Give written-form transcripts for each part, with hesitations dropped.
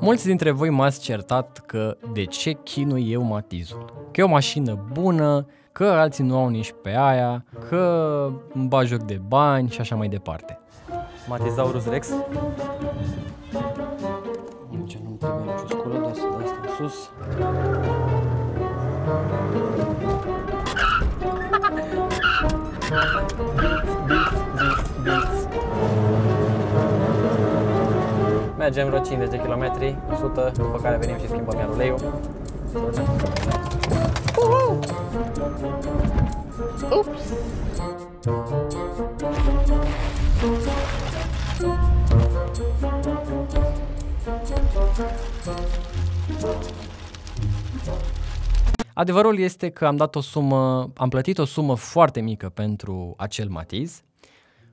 Mulți dintre voi m-ați certat că de ce chinui eu Matizul, că e o mașină bună, că alții nu au nici pe aia, că îmi bag joc de bani și așa mai departe. Matizaurus Rex. Nici nu-mi trebuie nicio sculă, doar să dai asta în sus. Mergem vreo 50 de kilometri, 100, după care venim și schimbăm iar uleiul. Ups! Adevărul este că am plătit o sumă foarte mică pentru acel Matiz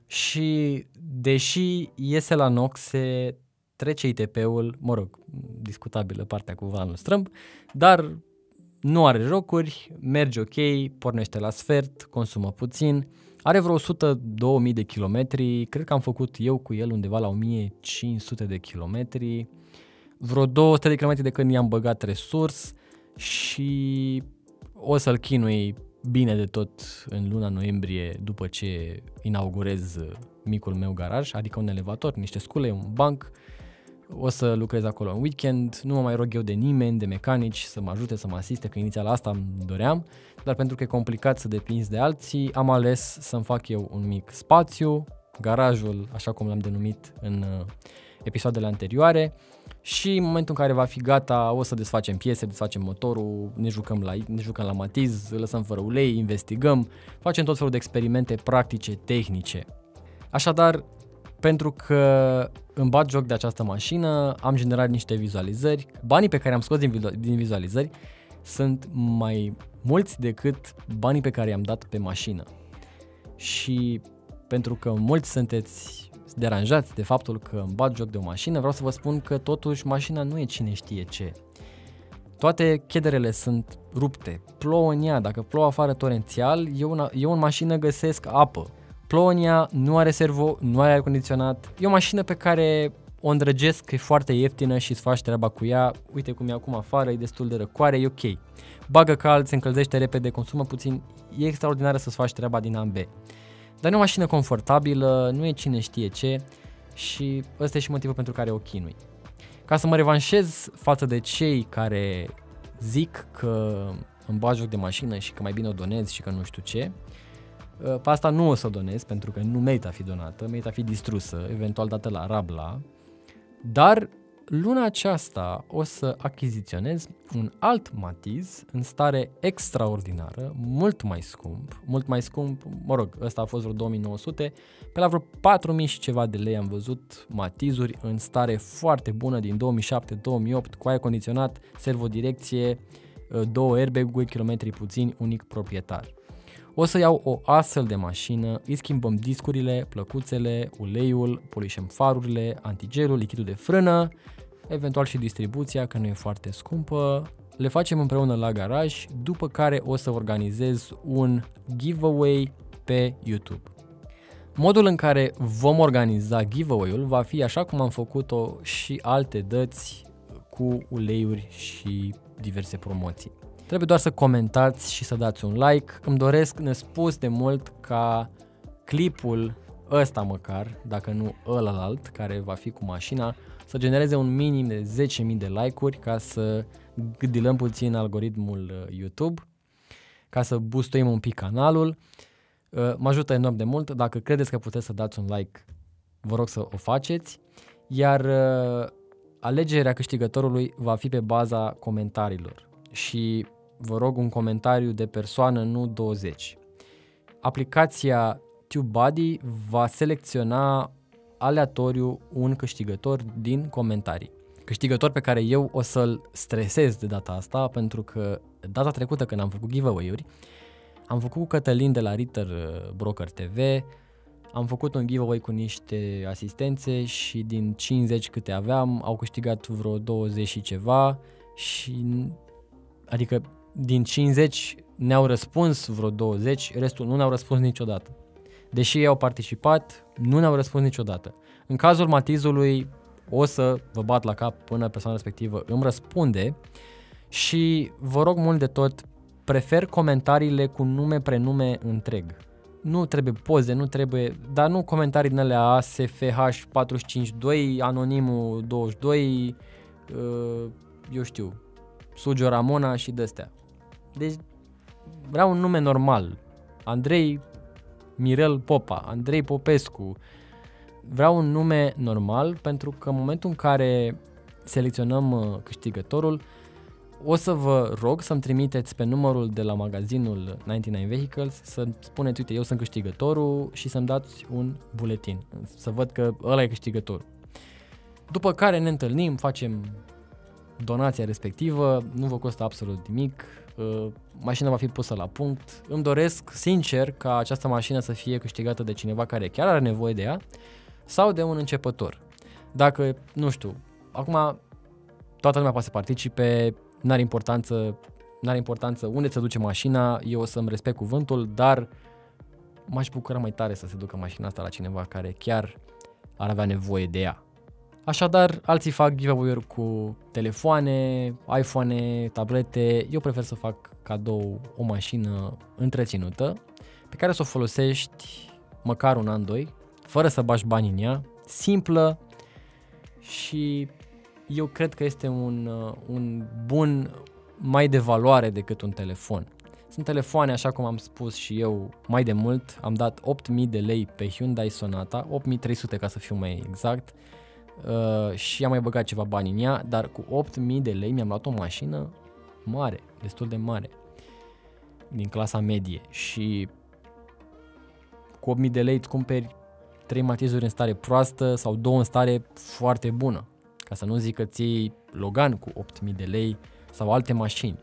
și deși iese la noxe, trece ITP-ul, mă rog, discutabilă partea cu volanul strâmb, dar nu are jocuri, merge ok, pornește la sfert, consumă puțin, are vreo 102.000 de kilometri, cred că am făcut eu cu el undeva la 1.500 de kilometri, vreo 200 de kilometri de când i-am băgat resurs și o să-l chinui bine de tot în luna noiembrie după ce inaugurez micul meu garaj, adică un elevator, niște scule, un banc. O să lucrez acolo în weekend, nu mă mai rog eu de nimeni, de mecanici, să mă ajute, să mă asiste, că inițial asta îmi doream, dar pentru că e complicat să depinzi de alții, am ales să-mi fac eu un mic spațiu, garajul, așa cum l-am denumit în episoadele anterioare, și în momentul în care va fi gata o să desfacem piese, desfacem motorul, ne jucăm la Matiz, îl lăsăm fără ulei, investigăm, facem tot felul de experimente practice, tehnice. Așadar, pentru că îmi bat joc de această mașină, am generat niște vizualizări. Banii pe care am scos din vizualizări sunt mai mulți decât banii pe care i-am dat pe mașină. Și pentru că mulți sunteți deranjați de faptul că îmi bat joc de o mașină, vreau să vă spun că totuși mașina nu e cine știe ce. Toate chederele sunt rupte, plouă în ea, dacă plouă afară torențial, eu în mașină găsesc apă. Plonia nu are servo, nu are aer condiționat. E o mașină pe care o îndrăgesc, că e foarte ieftină și îți faci treaba cu ea. Uite cum e acum afară, e destul de răcoare, e ok. Bagă cald, se încălzește repede, consumă puțin, e extraordinară să-ți faci treaba din AMB. Dar e o mașină confortabilă, nu e cine știe ce și ăsta e și motivul pentru care o chinui. Ca să mă revanșez față de cei care zic că îmi bag joc de mașină și că mai bine o donez și că nu știu ce, pe asta nu o să o donez, pentru că nu merită a fi donată, merită a fi distrusă, eventual dată la Rabla, dar luna aceasta o să achiziționez un alt Matiz în stare extraordinară, mult mai scump, mă rog, ăsta a fost vreo 2900, pe la vreo 4000 și ceva de lei am văzut Matizuri în stare foarte bună din 2007-2008, cu aer condiționat, servodirecție, 2 airbag-uri, kilometri puțini, unic proprietar. O să iau o astfel de mașină, îi schimbăm discurile, plăcuțele, uleiul, polișăm farurile, antigelul, lichidul de frână, eventual și distribuția, că nu e foarte scumpă. Le facem împreună la garaj, după care o să organizez un giveaway pe YouTube. Modul în care vom organiza giveaway-ul va fi așa cum am făcut-o și alte dăți cu uleiuri și diverse promoții. Trebuie doar să comentați și să dați un like. Îmi doresc nespus de mult ca clipul ăsta măcar, dacă nu ălalt, care va fi cu mașina, să genereze un minim de 10.000 de like-uri ca să gâdilăm puțin algoritmul YouTube, ca să boostuim un pic canalul. Mă ajută enorm de mult. Dacă credeți că puteți să dați un like, vă rog să o faceți. Iar alegerea câștigătorului va fi pe baza comentariilor. Și vă rog un comentariu de persoană, nu 20. Aplicația TubeBuddy va selecționa aleatoriu un câștigător din comentarii. Câștigător pe care eu o să-l stresez de data asta, pentru că data trecută când am făcut giveaway-uri, am făcut cu Cătălin de la Ritter Broker TV, am făcut un giveaway cu niște asistențe și din 50 câte aveam, au câștigat vreo 20 și ceva și... Adică din 50 ne-au răspuns vreo 20, restul nu ne-au răspuns niciodată. Deși ei au participat, nu ne-au răspuns niciodată. În cazul Matizului o să vă bat la cap până persoana respectivă îmi răspunde. Și vă rog mult de tot, prefer comentariile cu nume, prenume întreg. Nu trebuie poze, nu trebuie, dar nu comentarii din alea ASFH452, anonimul 22, eu știu, Sugio Ramona și de-astea. Deci vreau un nume normal, Andrei Mirel Popa, Andrei Popescu. Vreau un nume normal, pentru că în momentul în care selecționăm câștigătorul, o să vă rog să-mi trimiteți pe numărul de la magazinul 99 Vehicles, să spuneți, uite, eu sunt câștigătorul, și să-mi dați un buletin, să văd că ăla e câștigătorul. După care ne întâlnim, facem donația respectivă, nu vă costă absolut nimic, mașina va fi pusă la punct. Îmi doresc sincer ca această mașină să fie câștigată de cineva care chiar are nevoie de ea sau de un începător. Dacă, nu știu, acum toată lumea poate să participe, n-are importanță, unde se duce mașina, eu o să-mi respect cuvântul, dar m-aș bucura mai tare să se ducă mașina asta la cineva care chiar ar avea nevoie de ea. Așadar, alții fac giveaway-uri cu telefoane, iPhone, tablete, eu prefer să fac cadou o mașină întreținută pe care să o folosești măcar un an, doi, fără să bagi bani în ea, simplă, și eu cred că este un bun mai de valoare decât un telefon. Sunt telefoane, așa cum am spus și eu mai de mult, am dat 8.000 de lei pe Hyundai Sonata, 8.300 ca să fiu mai exact, și am mai băgat ceva bani în ea, dar cu 8.000 de lei mi-am luat o mașină mare, destul de mare, din clasa medie, și cu 8.000 de lei îți cumperi 3 Matizuri în stare proastă sau 2 în stare foarte bună. Ca să nu zic că ții Logan cu 8.000 de lei sau alte mașini.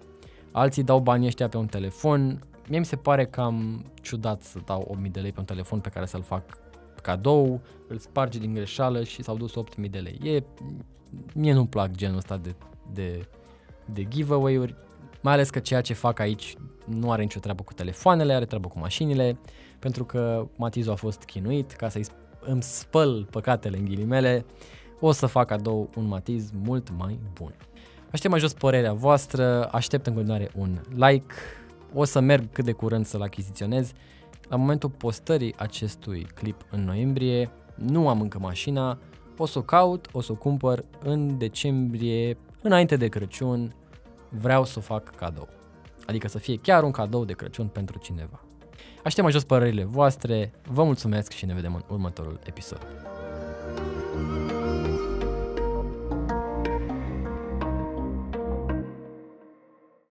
Alții dau banii ăștia pe un telefon. Mie mi se pare cam ciudat să dau 8.000 de lei pe un telefon pe care să-l fac cadou, îl sparge din greșeală și s-au dus 8.000 de lei. Mie nu-mi plac genul ăsta de giveaway-uri, mai ales că ceea ce fac aici nu are nicio treabă cu telefoanele, are treabă cu mașinile, pentru că Matizu a fost chinuit, ca să îmi spăl păcatele în ghilimele, o să fac cadou un Matiz mult mai bun. Aștept mai jos părerea voastră, aștept în continuare un like, o să merg cât de curând să-l achiziționez. La momentul postării acestui clip în noiembrie, nu am încă mașina, o să o caut, o să o cumpăr în decembrie, înainte de Crăciun, vreau să o fac cadou. Adică să fie chiar un cadou de Crăciun pentru cineva. Aștept mai jos părerile voastre, vă mulțumesc și ne vedem în următorul episod.